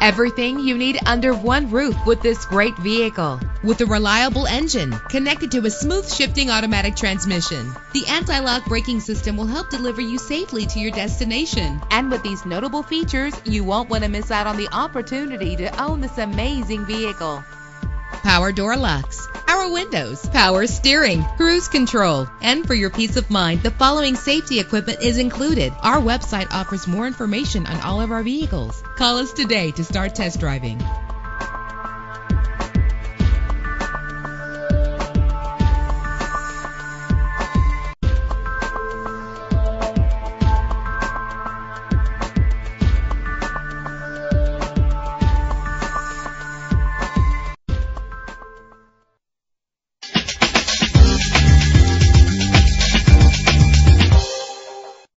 Everything you need under one roof with this great vehicle. With a reliable engine connected to a smooth shifting automatic transmission, the anti-lock braking system will help deliver you safely to your destination. And with these notable features, you won't want to miss out on the opportunity to own this amazing vehicle. Power door locks, power windows, power steering, cruise control. And for your peace of mind, the following safety equipment is included. Our website offers more information on all of our vehicles. Call us today to start test driving.